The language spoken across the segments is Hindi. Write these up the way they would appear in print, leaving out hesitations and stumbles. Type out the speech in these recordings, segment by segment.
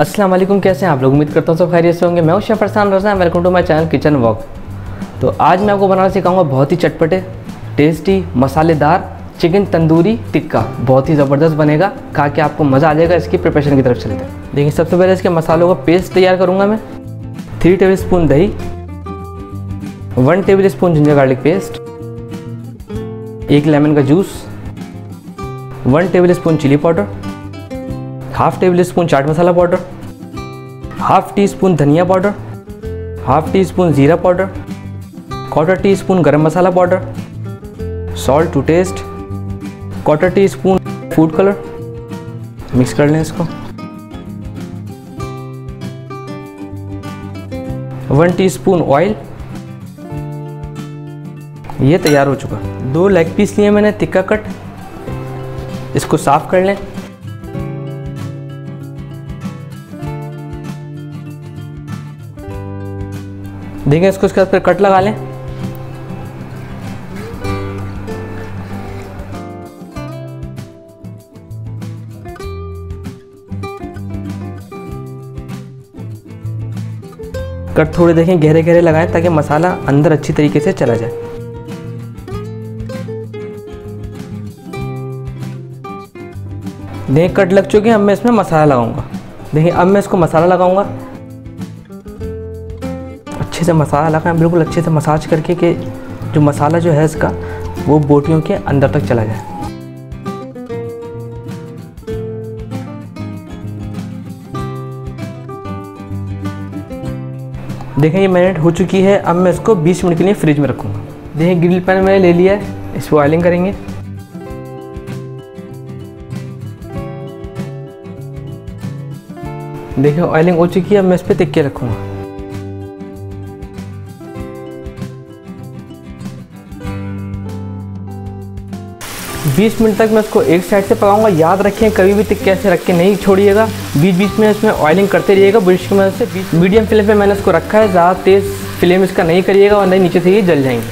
अस्सलाम वालेकुम, कैसे हैं आप लोग? उम्मीद करता हूँ सब खैरियत से होंगे। मैं हूँ chef Arsan Raza, welcome to my channel kitchen walk. तो आज मैं आपको बनाना सिखाऊंगा बहुत ही चटपटे, टेस्टी, मसालेदार चिकन तंदूरी टिक्का। बहुत ही ज़बरदस्त बनेगा, खा के आपको मज़ा आ जाएगा। इसकी प्रिपरेशन की तरफ चलते हैं। देखिए, सबसे पहले इसके मसालों का पेस्ट तैयार करूँगा मैं। 3 टेबल स्पून दही, 1 tablespoon ginger garlic paste, 1 lemon का juice, 1 tablespoon chilli powder, 1/2 tablespoon chaat masala powder, 1/2 teaspoon धनिया पाउडर, 1/2 टी स्पून ज़ीरा powder, 1/4 teaspoon garam masala powder, salt to taste, 1/4 teaspoon food colour. Mix कर लें इसको। 1 टीस्पून ऑयल। ये तैयार हो चुका। 2 लेग पीस लिए मैंने तिक्का कट, इसको साफ़ कर लें। देखें इसको, इसके ऊपर कट लगा लें। कट थोड़े देखें गहरे गहरे लगाएं ताकि मसाला अंदर अच्छी तरीके से चला जाए। देखें कट लग चुके हैं। अब मैं इसमें मसाला लगाऊंगा। देखें अब मैं इसको मसाला लगाऊंगा। अच्छे से मसाला लगाएं, बिल्कुल अच्छे से मसाज करके कि जो मसाला जो है इसका वो बोटियों के अंदर तक चला जाए। देखें ये मैरिनेट हो चुकी है। अब मैं इसको 20 मिनट के लिए फ्रिज में रखूँगा। देखें ग्रिल पैन मैंने ले लिया है, इसको ऑयलिंग करेंगे। देखें ऑयलिंग हो चुकी है। अब मैं इस पर टिक्के रखूँगा। बीस मिनट तक मैं इसको एक साइड से पकाऊंगा। याद रखें कभी भी टिक्के ऐसे रख के नहीं छोड़िएगा, बीच बीच में इसमें ऑयलिंग करते रहिएगा ब्रश की मदद से। मीडियम फ्लेम पे मैंने इसको रखा है, ज़्यादा तेज़ फ्लेम इसका नहीं करिएगा वरना नीचे से ये जल जाएंगे।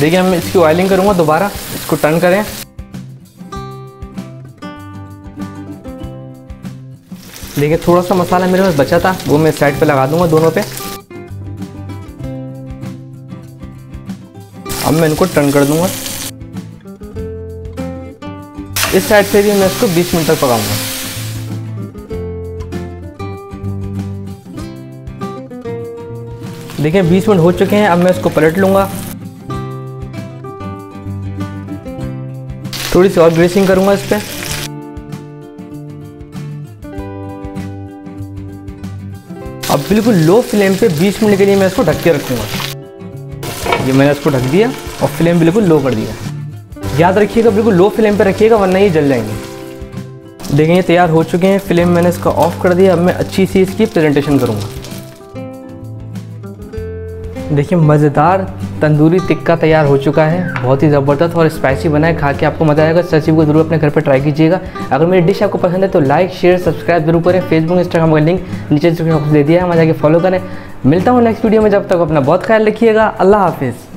देखिए मैं इसकी ऑयलिंग करूँगा दोबारा। इसको टर्न करें। देखिए थोड़ा सा मसाला मेरे पास बचा था, वो मैं साइड पर लगा दूँगा दोनों पे। अब मैं इनको टर्न कर दूंगा। इस साइड से भी मैं इसको 20 मिनट तक पकाऊंगा। देखिए 20 मिनट हो चुके हैं। अब मैं इसको पलट लूंगा। थोड़ी सी और ग्रेसिंग करूंगा इस पर। अब बिल्कुल लो फ्लेम पे 20 मिनट के लिए मैं इसको ढक के रखूंगा। ये मैंने इसको ढक दिया और फ्लेम बिल्कुल लो कर दिया। याद रखिएगा बिल्कुल लो फ्लेम पर रखिएगा वरना ये जल जाएंगे। देखें ये तैयार हो चुके हैं। फ्लेम मैंने इसका ऑफ कर दिया। अब मैं अच्छी सी इसकी प्रेजेंटेशन करूँगा। देखिए मज़ेदार तंदूरी टिक्का तैयार हो चुका है। बहुत ही ज़बरदस्त और स्पाइसी बना है, खा के आपको मज़ा आएगा। इस रेसिपी को जरूर अपने घर पर ट्राई कीजिएगा। अगर मेरी डिश आपको पसंद है तो लाइक, शेयर, सब्सक्राइब जरूर करें। फेसबुक, इंस्टाग्राम का लिंक नीचे डिस्क्रिप्शन बॉक्स दे दिया है, वहाँ जाके फॉलो करें। मिलता हूँ नेक्स्ट वीडियो में। जब तक अपना बहुत ख्याल रखिएगा। अल्लाह हाफिज़।